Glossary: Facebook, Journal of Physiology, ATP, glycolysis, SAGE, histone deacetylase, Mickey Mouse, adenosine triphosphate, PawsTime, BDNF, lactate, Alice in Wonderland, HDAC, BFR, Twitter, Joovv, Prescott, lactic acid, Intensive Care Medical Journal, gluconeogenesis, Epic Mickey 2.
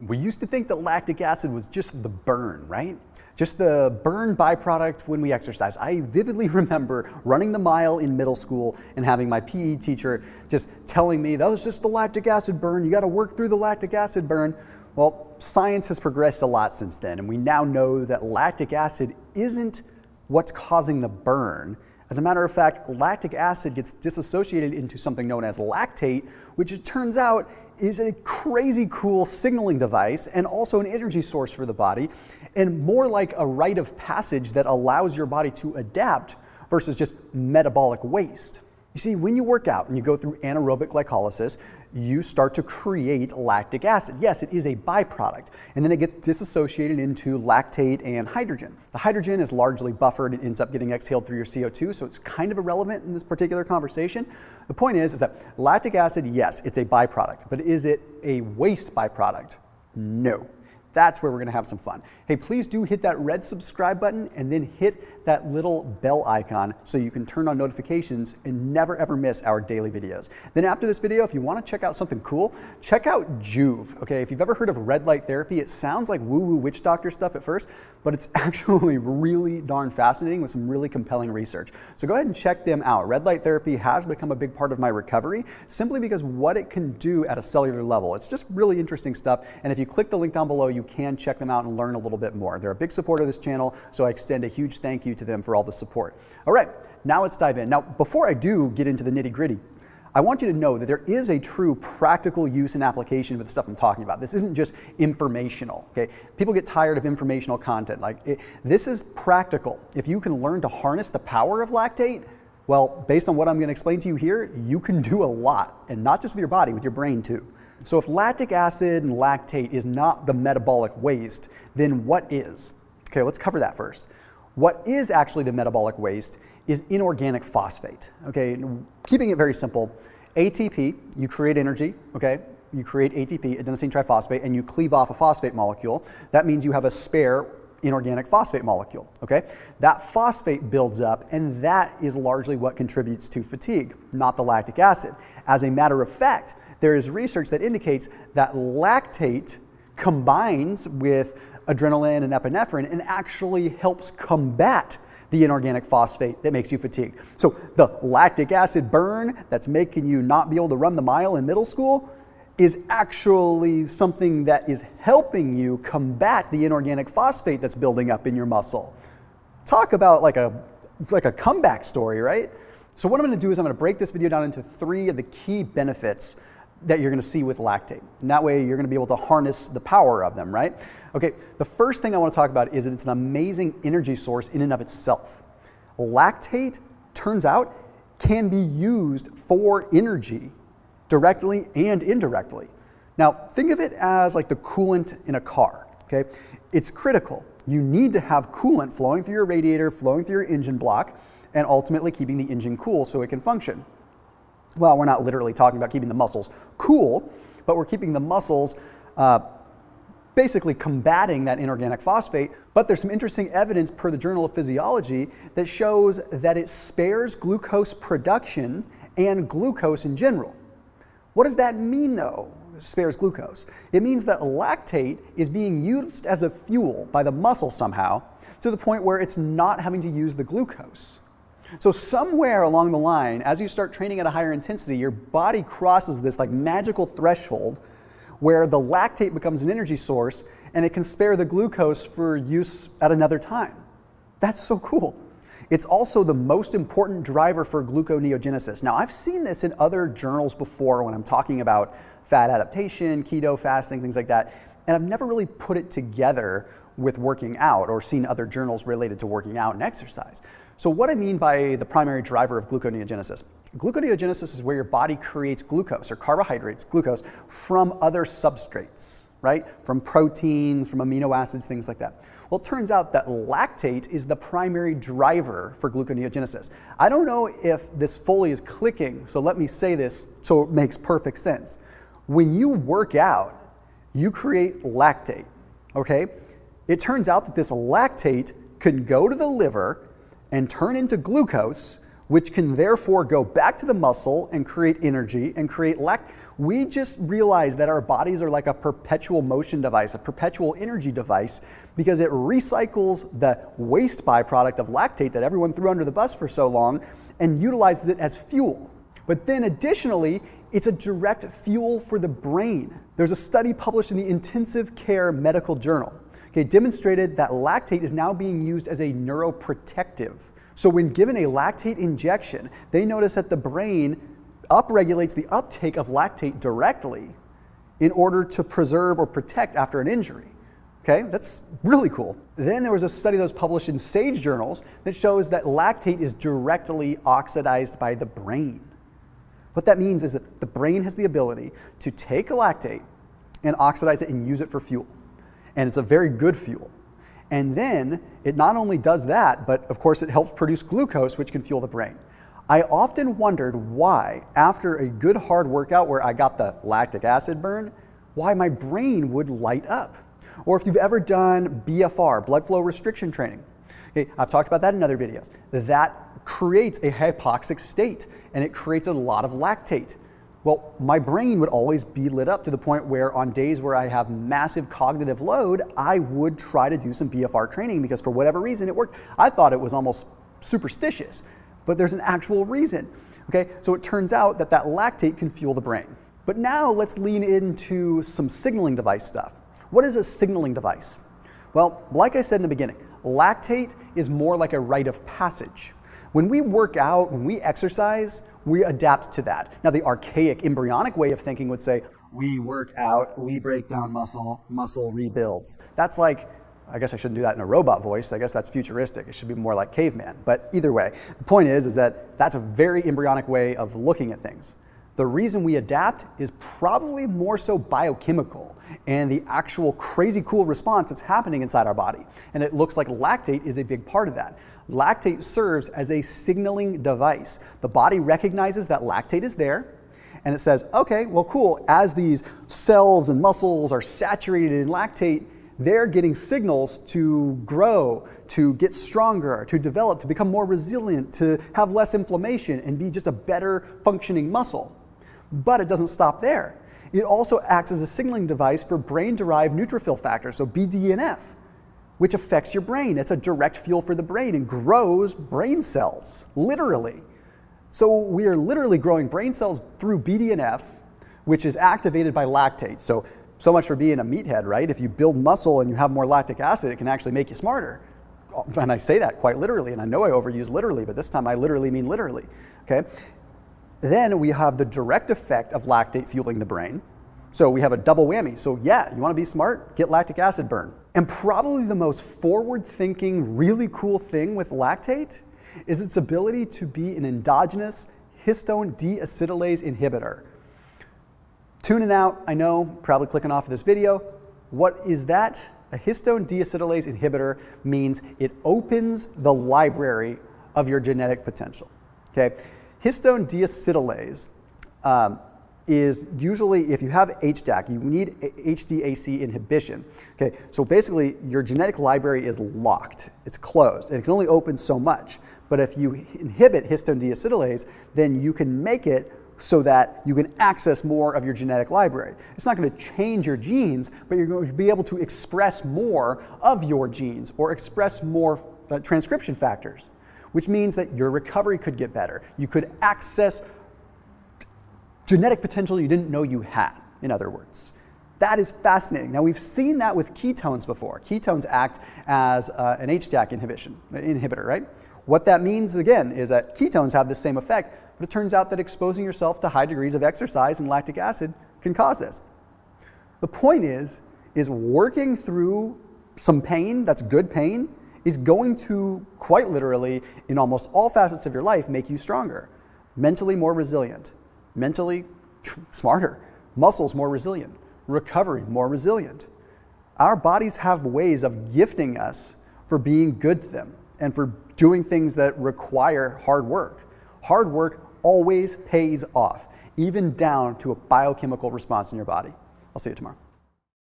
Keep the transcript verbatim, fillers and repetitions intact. We used to think that lactic acid was just the burn, right? Just the burn byproduct when we exercise. I vividly remember running the mile in middle school and having my P E teacher just telling me, that was just the lactic acid burn, you gotta work through the lactic acid burn. Well, science has progressed a lot since then, and we now know that lactic acid isn't what's causing the burn. As a matter of fact, lactic acid gets disassociated into something known as lactate, which it turns out is a crazy cool signaling device and also an energy source for the body, and more like a rite of passage that allows your body to adapt versus just metabolic waste. You see, when you work out and you go through anaerobic glycolysis, you start to create lactic acid. Yes, it is a byproduct, and then it gets disassociated into lactate and hydrogen. The hydrogen is largely buffered and ends up getting exhaled through your C O two, so it's kind of irrelevant in this particular conversation. The point is, is that lactic acid, yes, it's a byproduct, but is it a waste byproduct? No. That's where we're gonna have some fun. Hey, please do hit that red subscribe button and then hit that little bell icon so you can turn on notifications and never ever miss our daily videos. Then after this video, if you wanna check out something cool, check out Joovv, okay? If you've ever heard of red light therapy, it sounds like woo-woo witch doctor stuff at first, but it's actually really darn fascinating with some really compelling research. So go ahead and check them out. Red light therapy has become a big part of my recovery simply because what it can do at a cellular level. It's just really interesting stuff, and if you click the link down below, you can check them out and learn a little bit more. They're a big supporter of this channel, so I extend a huge thank you to them for all the support. All right, now let's dive in. Now, before I do get into the nitty-gritty, I want you to know that there is a true practical use and application for the stuff I'm talking about. This isn't just informational, okay? People get tired of informational content. Like, it, this is practical. If you can learn to harness the power of lactate, well, based on what I'm gonna explain to you here, you can do a lot, and not just with your body, with your brain too. So if lactic acid and lactate is not the metabolic waste, then what is? Okay, let's cover that first. What is actually the metabolic waste is inorganic phosphate. Okay, keeping it very simple, A T P, you create energy, okay? You create A T P, adenosine triphosphate, and you cleave off a phosphate molecule. That means you have a spare inorganic phosphate molecule, okay? That phosphate builds up, and that is largely what contributes to fatigue, not the lactic acid. As a matter of fact, there is research that indicates that lactate combines with adrenaline and epinephrine and actually helps combat the inorganic phosphate that makes you fatigued. So the lactic acid burn that's making you not be able to run the mile in middle school is actually something that is helping you combat the inorganic phosphate that's building up in your muscle. Talk about like a, like a comeback story, right? So what I'm gonna do is I'm gonna break this video down into three of the key benefits that you're gonna see with lactate. And that way you're gonna be able to harness the power of them, right? Okay, the first thing I wanna talk about is that it's an amazing energy source in and of itself. Lactate, turns out, can be used for energy directly and indirectly. Now, think of it as like the coolant in a car, okay? It's critical. You need to have coolant flowing through your radiator, flowing through your engine block, and ultimately keeping the engine cool so it can function. Well, we're not literally talking about keeping the muscles cool, but we're keeping the muscles uh, basically combating that inorganic phosphate. But there's some interesting evidence per the Journal of Physiology that shows that it spares glucose production and glucose in general. What does that mean though, spares glucose? It means that lactate is being used as a fuel by the muscle somehow to the point where it's not having to use the glucose. So somewhere along the line, as you start training at a higher intensity, your body crosses this like magical threshold where the lactate becomes an energy source and it can spare the glucose for use at another time. That's so cool. It's also the most important driver for gluconeogenesis. Now, I've seen this in other journals before when I'm talking about fat adaptation, keto fasting, things like that, and I've never really put it together with working out or seen other journals related to working out and exercise. So what I mean by the primary driver of gluconeogenesis. Gluconeogenesis is where your body creates glucose or carbohydrates, glucose, from other substrates, right? From proteins, from amino acids, things like that. Well, it turns out that lactate is the primary driver for gluconeogenesis. I don't know if this fully is clicking, so let me say this so it makes perfect sense. When you work out, you create lactate, okay? It turns out that this lactate can go to the liver and turn into glucose, which can therefore go back to the muscle and create energy and create lac. We just realize that our bodies are like a perpetual motion device, a perpetual energy device, because it recycles the waste byproduct of lactate that everyone threw under the bus for so long and utilizes it as fuel. But then additionally, it's a direct fuel for the brain. There's a study published in the Intensive Care Medical Journal. Okay, demonstrated that lactate is now being used as a neuroprotective. So when given a lactate injection, they notice that the brain upregulates the uptake of lactate directly in order to preserve or protect after an injury. Okay, that's really cool. Then there was a study that was published in SAGE journals that shows that lactate is directly oxidized by the brain. What that means is that the brain has the ability to take a lactate and oxidize it and use it for fuel. And it's a very good fuel. And then it not only does that, but of course it helps produce glucose, which can fuel the brain. I often wondered why, after a good hard workout where I got the lactic acid burn, why my brain would light up. Or if you've ever done B F R, blood flow restriction training. Okay, I've talked about that in other videos. That creates a hypoxic state, and it creates a lot of lactate. Well, my brain would always be lit up to the point where on days where I have massive cognitive load, I would try to do some B F R training because for whatever reason it worked. I thought it was almost superstitious, but there's an actual reason. Okay, so it turns out that that lactate can fuel the brain. But now let's lean into some signaling device stuff. What is a signaling device? Well, like I said in the beginning, lactate is more like a rite of passage. When we work out, when we exercise, we adapt to that. Now, the archaic embryonic way of thinking would say, we work out, we break down muscle, muscle rebuilds. That's like, I guess I shouldn't do that in a robot voice. I guess that's futuristic. It should be more like caveman. But either way, the point is, is that that's a very embryonic way of looking at things. The reason we adapt is probably more so biochemical and the actual crazy cool response that's happening inside our body. And it looks like lactate is a big part of that. Lactate serves as a signaling device. The body recognizes that lactate is there and it says, okay, well, cool. As these cells and muscles are saturated in lactate, they're getting signals to grow, to get stronger, to develop, to become more resilient, to have less inflammation and be just a better functioning muscle. But it doesn't stop there. It also acts as a signaling device for brain-derived neutrophil factors, so B D N F, which affects your brain. It's a direct fuel for the brain and grows brain cells, literally. So we are literally growing brain cells through B D N F, which is activated by lactate. So, so much for being a meathead, right? If you build muscle and you have more lactic acid, it can actually make you smarter. And I say that quite literally, and I know I overuse literally, but this time I literally mean literally, okay? Then we have the direct effect of lactate fueling the brain. So we have a double whammy. So yeah, you wanna be smart? Get lactic acid burn. And probably the most forward-thinking, really cool thing with lactate is its ability to be an endogenous histone deacetylase inhibitor. Tuning out, I know, probably clicking off of this video. What is that? A histone deacetylase inhibitor means it opens the library of your genetic potential, okay? Histone deacetylase um, is usually, if you have H D A C, you need H D A C inhibition. Okay, so basically your genetic library is locked, it's closed, and it can only open so much. But if you inhibit histone deacetylase, then you can make it so that you can access more of your genetic library. It's not going to change your genes, but you're going to be able to express more of your genes or express more uh, transcription factors, which means that your recovery could get better. You could access genetic potential you didn't know you had, in other words. That is fascinating. Now, we've seen that with ketones before. Ketones act as uh, an H D A C inhibition, inhibitor, right? What that means, again, is that ketones have the same effect, but it turns out that exposing yourself to high degrees of exercise and lactic acid can cause this. The point is, is working through some pain that's good pain is going to, quite literally, in almost all facets of your life, make you stronger, mentally more resilient, mentally smarter, muscles more resilient, recovery more resilient. Our bodies have ways of gifting us for being good to them and for doing things that require hard work. Hard work always pays off, even down to a biochemical response in your body. I'll see you tomorrow.